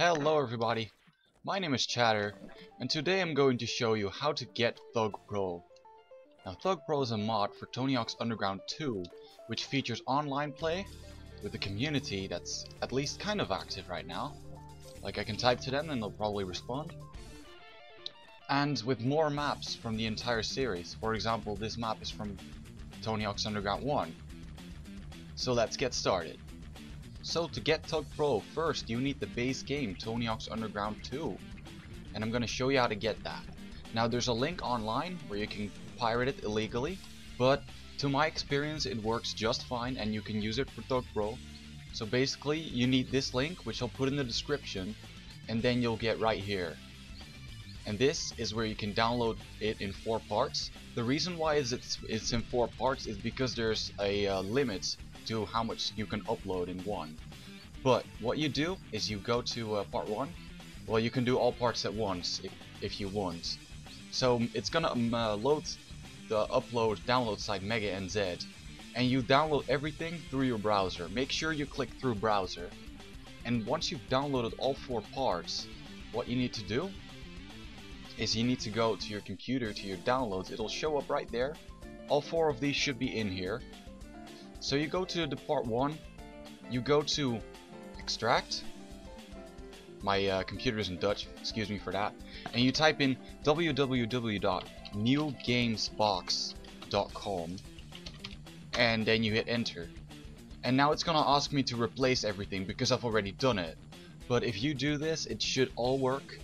Hello everybody, my name is Chadder, and today I'm going to show you how to get THUG Pro. Now THUG Pro is a mod for Tony Hawk's Underground 2, which features online play with a community that's at least kind of active right now. Like, I can type to them and they'll probably respond. And with more maps from the entire series. For example, this map is from Tony Hawk's Underground 1. So let's get started. So to get THUG Pro, first you need the base game Tony Hawk's Underground 2, and I'm going to show you how to get that. Now there's a link online where you can pirate it illegally, but to my experience it works just fine and you can use it for THUG Pro. So basically you need this link, which I'll put in the description, and then you'll get right here. And this is where you can download it in 4 parts. The reason why it's in 4 parts is because there's a limit to how much you can upload in one. But what you do is you go to part 1. Well, you can do all parts at once if you want. So it's gonna load the download site MegaNZ, and you download everything through your browser. Make sure you click through browser. And once you've downloaded all 4 parts, what you need to do is you need to go to your computer, to your downloads. It'll show up right there. All 4 of these should be in here. So you go to the part 1, you go to extract. My computer is in Dutch, excuse me for that. And you type in www.newgamesbox.com, and then you hit enter. And now it's gonna ask me to replace everything because I've already done it. But if you do this, it should all work.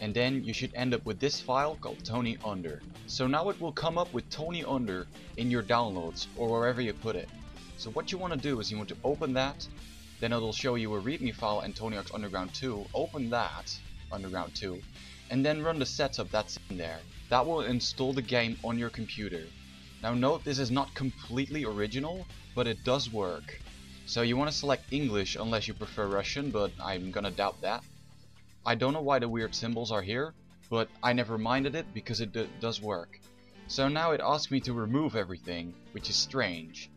And then you should end up with this file called Tony Under. So now it will come up with Tony Under in your downloads or wherever you put it. So what you want to do is you want to open that, then it'll show you a README file and Tony Hawk's Underground 2. Open that, Underground 2, and then run the setup that's in there. That will install the game on your computer. Now note, this is not completely original, but it does work. So you want to select English unless you prefer Russian, but I'm gonna doubt that. I don't know why the weird symbols are here, but I never minded it because it does work. So now it asks me to remove everything, which is strange.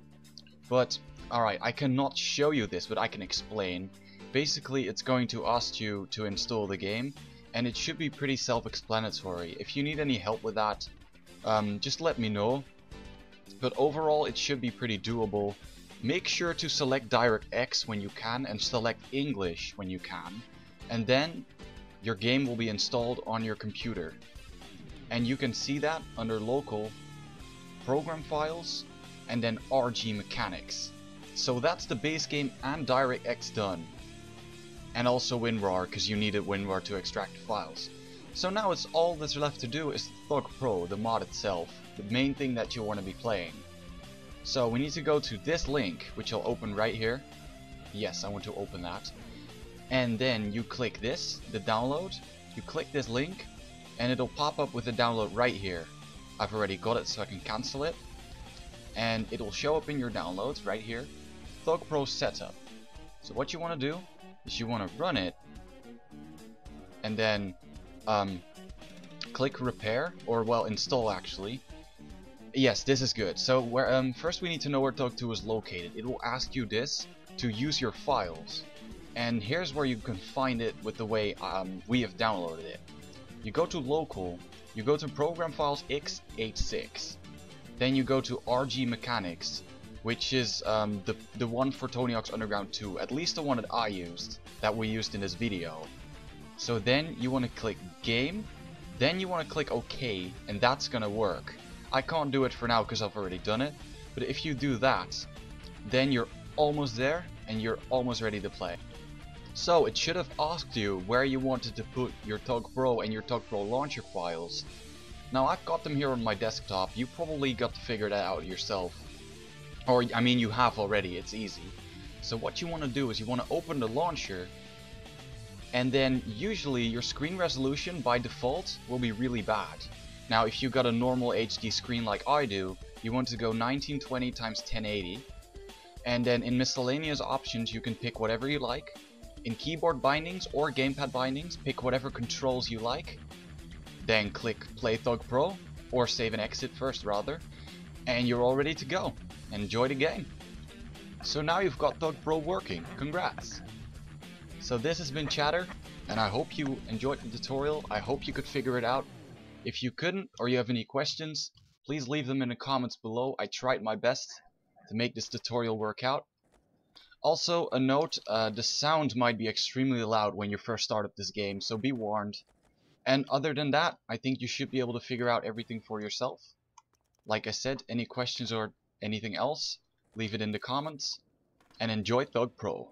But alright, I cannot show you this, but I can explain. Basically, it's going to ask you to install the game, and it should be pretty self-explanatory. If you need any help with that, just let me know. But overall, it should be pretty doable. Make sure to select DirectX when you can, and select English when you can. And then your game will be installed on your computer, and you can see that under local program files and then RG Mechanics. So that's the base game and DirectX done, and also WinRAR, because you needed WinRAR to extract the files. So now it's all that's left to do is THUG Pro, the mod itself, the main thing that you want to be playing. So we need to go to this link, which I'll open right here. Yes, I want to open that. And then you click this, the download, you click this link, and it'll pop up with the download right here. I've already got it, so I can cancel it, and it'll show up in your downloads right here, THUG Pro setup. So what you want to do is you want to run it, and then click repair, or well, install actually. Yes, this is good. So where, first we need to know where THUG 2 is located. It will ask you this to use your files. And here's where you can find it with the way we have downloaded it. You go to local, you go to program files x86, then you go to RG Mechanics, which is the one for Tony Hawk's Underground 2, at least the one that I used, that we used in this video. So then you want to click game, then you want to click OK, and that's gonna work. I can't do it for now because I've already done it, but if you do that, then you're almost there and you're almost ready to play. So it should have asked you where you wanted to put your THUG Pro and your THUG Pro launcher files. Now I've got them here on my desktop. You probably got to figure that out yourself. Or I mean, you have already, it's easy. So what you want to do is you want to open the launcher, and then usually your screen resolution by default will be really bad. Now if you got a normal HD screen like I do, you want to go 1920x1080, and then in miscellaneous options you can pick whatever you like. In keyboard bindings or gamepad bindings, pick whatever controls you like, then click play THUG Pro, or save and exit first rather, and you're all ready to go. Enjoy the game. So now you've got THUG Pro working, congrats! So this has been Chadder, and I hope you enjoyed the tutorial. I hope you could figure it out. If you couldn't, or you have any questions, please leave them in the comments below. I tried my best to make this tutorial work out. Also, a note, the sound might be extremely loud when you first start up this game, so be warned. And other than that, I think you should be able to figure out everything for yourself. Like I said, any questions or anything else, leave it in the comments. And enjoy THUG Pro.